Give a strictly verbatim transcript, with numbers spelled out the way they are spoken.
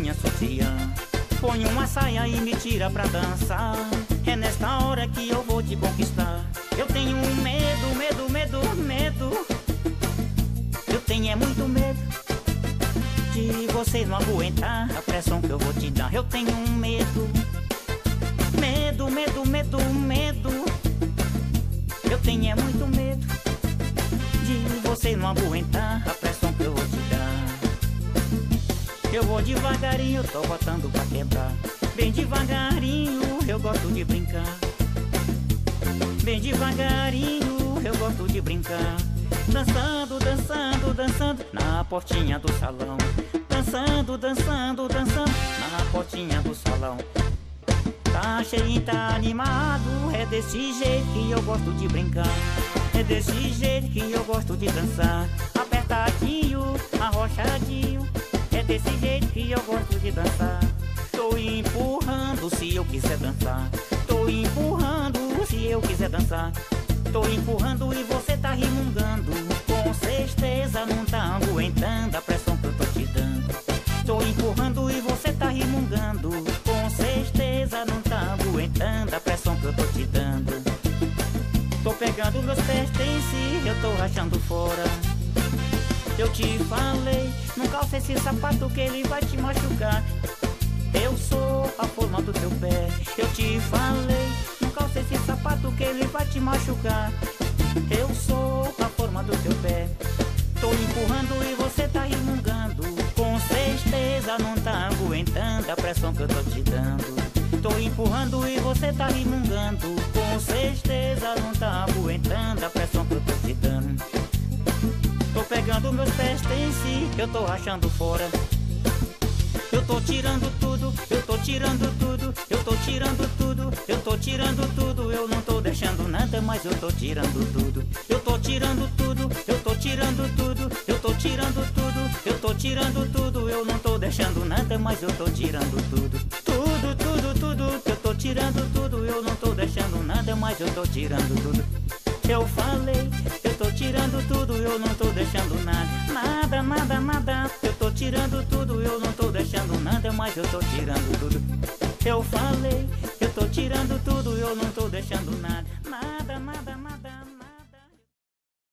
minha sutiã. Põe uma saia e me tira pra dançar. É nesta hora que eu vou te conquistar. Eu tenho medo, medo, medo, medo. Eu tenho é muito medo de vocês não aguentar a pressão que eu vou te dar. Eu tenho medo, medo, medo, medo, medo. Eu tenho é muito medo de vocês não aguentar a pressão que eu vou te dar. Eu vou devagarinho, tô botando pra quebrar. Bem devagarinho, eu gosto de brincar. Bem devagarinho, eu gosto de brincar. Dançando, dançando, dançando na portinha do salão. Dançando, dançando, dançando na portinha do salão. Tá cheinho, tá animado, é desse jeito que eu gosto de brincar. É desse jeito que eu gosto de dançar. Apertadinho, arrochadinho, é desse jeito que eu gosto de dançar. Tô empurrando se eu quiser dançar. Tô empurrando se eu quiser dançar. Tô empurrando e você tá rimungando. Com certeza não tá aguentando a pressão que eu tô te dando. Tô empurrando e você tá rimungando. Com certeza não tá aguentando a pressão que eu tô te dando. Tô pegando meus pertences, eu tô rachando fora. Eu te falei, não calça esse sapato que ele vai te machucar. Eu sou a forma do teu pé. Eu te falei, calça esse sapato que ele vai te machucar. Eu sou a forma do teu pé. Tô empurrando e você tá resmungando. Com certeza não tá aguentando a pressão que eu tô te dando. Tô empurrando e você tá resmungando. Com certeza não tá aguentando a pressão que eu tô te dando. Tô pegando meus pés, tem si, eu tô rachando fora. Eu tô tirando tudo, eu tô tirando tudo, eu tô tirando tudo, eu tô tirando tudo, eu não tô deixando nada, mas eu tô tirando tudo. Eu tô tirando tudo, eu tô tirando tudo, eu tô tirando tudo, eu tô tirando tudo, eu não tô deixando nada, mas eu tô tirando tudo. Tudo, tudo, tudo, eu tô tirando tudo, eu não tô deixando nada, mas eu tô tirando tudo. Eu falei, eu tô tirando tudo, eu não tô deixando nada, nada, nada, nada. Eu tô tirando tudo, eu não tô deixando nada, mas eu tô tirando tudo. Eu falei, eu tô tirando tudo, eu não tô deixando nada, nada, nada, nada.